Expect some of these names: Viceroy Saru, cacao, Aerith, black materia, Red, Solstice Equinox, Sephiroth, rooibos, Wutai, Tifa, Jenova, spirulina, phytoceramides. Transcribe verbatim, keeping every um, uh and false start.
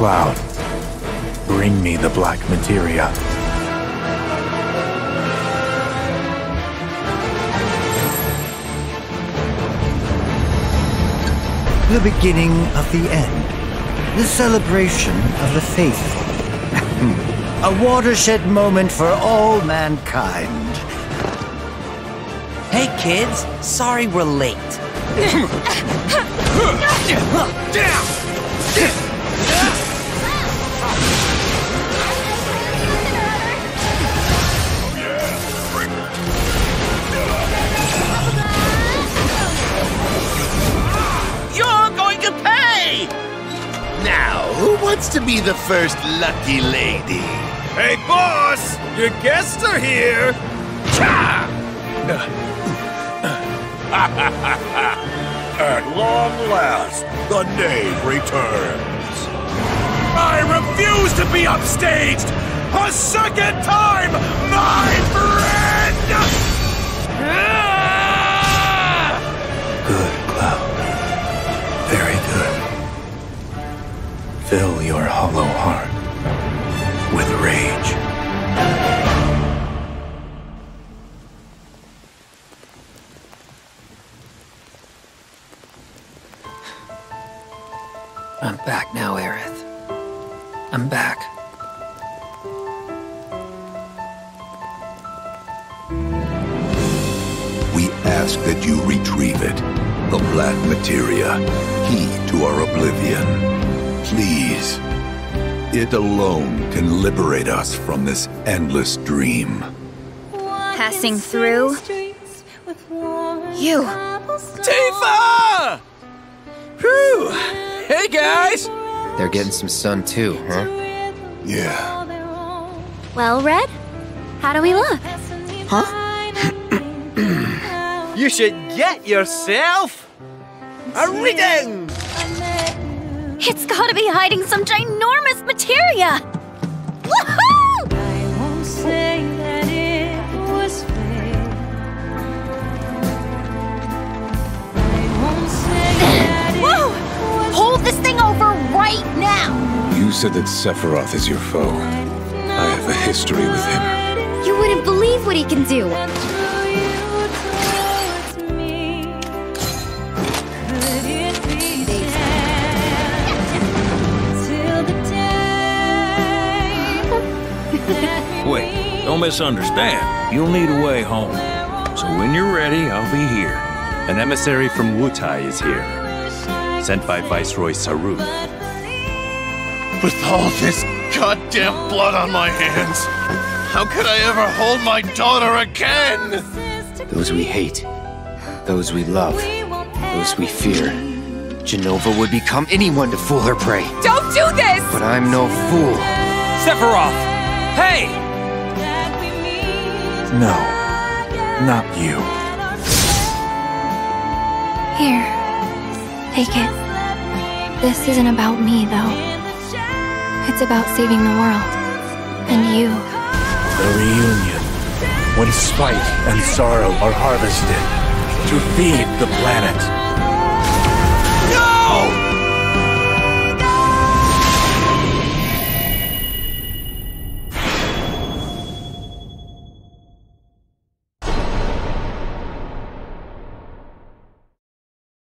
cloud. Bring me the black materia. The beginning of the end. The celebration of the faithful. A watershed moment for all mankind. Hey kids, sorry we're late. You're going to pay! Now, who wants to be the first lucky lady? Hey boss, your guests are here! Cha! At long last, the knave returns. I refuse to be upstaged! A second time, my friend! Good, Cloud. Very good. Fill your hollow heart with rage. I'm back now, Aerith. I'm back. We ask that you retrieve it, the black materia, key to our oblivion. Please. It alone can liberate us from this endless dream. Passing through... you. Tifa! Whew! Hey guys! They're getting some sun too, huh? Yeah. Well, Red, how do we look? Huh? You should get yourself a reading! It's gotta be hiding some ginormous materia! Woohoo! I won't say that it was fair. I won't say that it was fair. Whoa! Hold this thing over right now! You said that Sephiroth is your foe. I have a history with him. You wouldn't believe what he can do! Wait, don't misunderstand. You'll need a way home. So when you're ready, I'll be here. An emissary from Wutai is here. Sent by Viceroy Saru. With all this goddamn blood on my hands, how could I ever hold my daughter again? Those we hate, those we love, those we fear. Jenova would become anyone to fool her prey. Don't do this! But I'm no fool. Sephiroth! Hey! No, not you. Here. Take it. This isn't about me, though. It's about saving the world. And you. The reunion. When spite and sorrow are harvested. To feed the planet.